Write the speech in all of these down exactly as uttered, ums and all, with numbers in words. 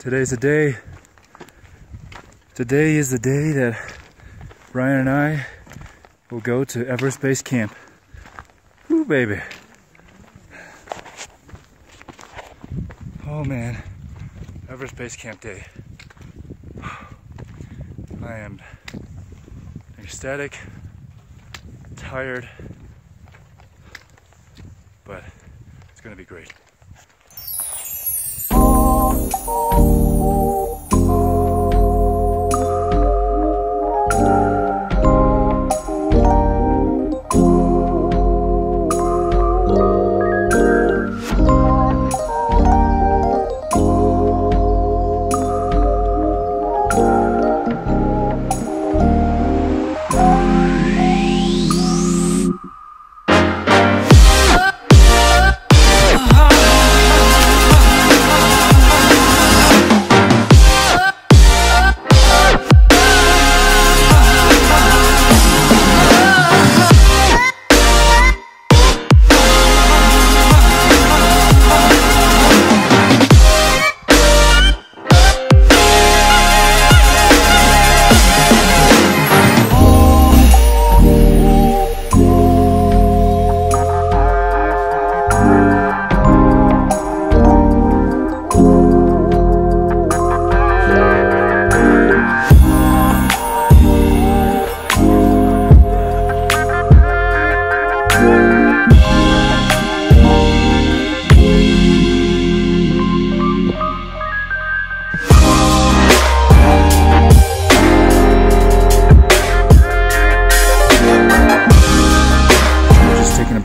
Today's the day. Today is the day that Ryan and I will go to Everest Base Camp. Woo, baby. Oh man, Everest Base Camp day. I am ecstatic, tired, but it's gonna be great.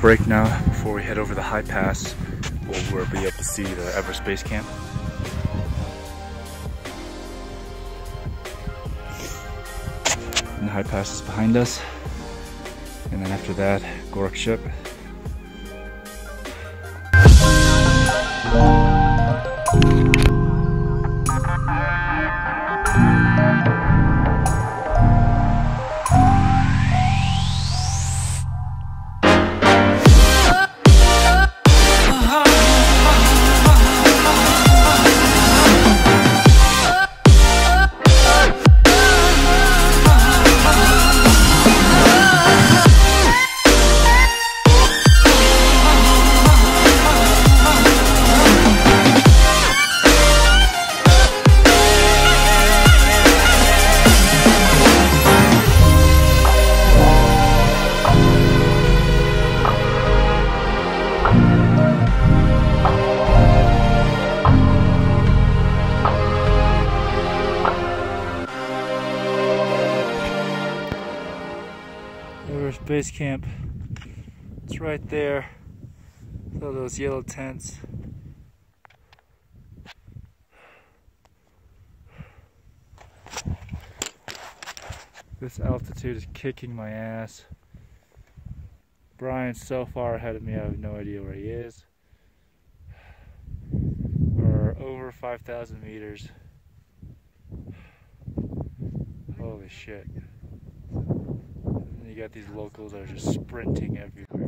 Break now before we head over the high pass where we'll be able to see the Everest Base Camp. And the high pass is behind us, and then after that, Gorak Shep. Everest Base Camp, it's right there, with all those yellow tents. This altitude is kicking my ass. Brian's so far ahead of me, I have no idea where he is. We're over five thousand meters. Holy shit. You got these locals that are just sprinting everywhere.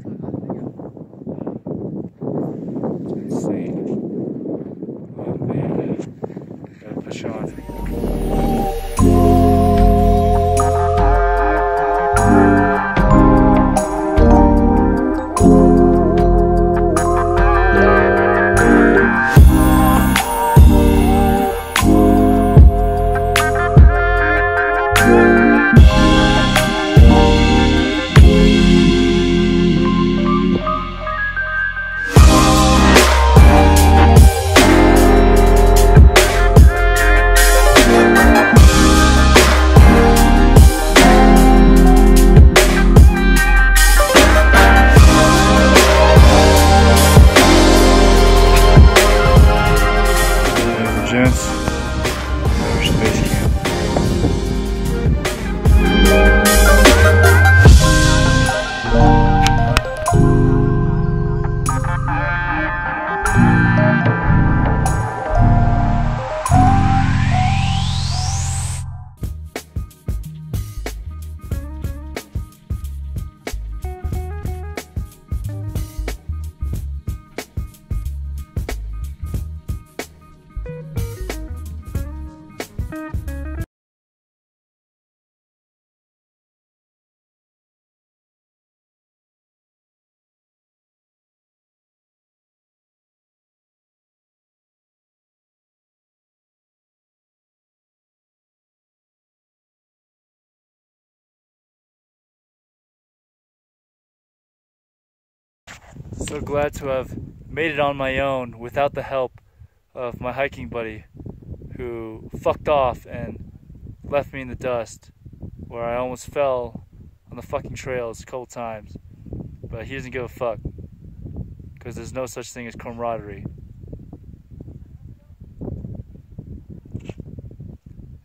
It's insane. Oh man, gotta push on. So glad to have made it on my own without the help of my hiking buddy who fucked off and left me in the dust, where I almost fell on the fucking trails a couple times. But he doesn't give a fuck, because there's no such thing as camaraderie.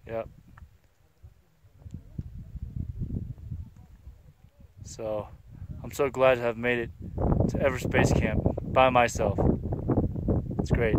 Yep. So I'm so glad to have made it to Everest Base Camp by myself. It's great.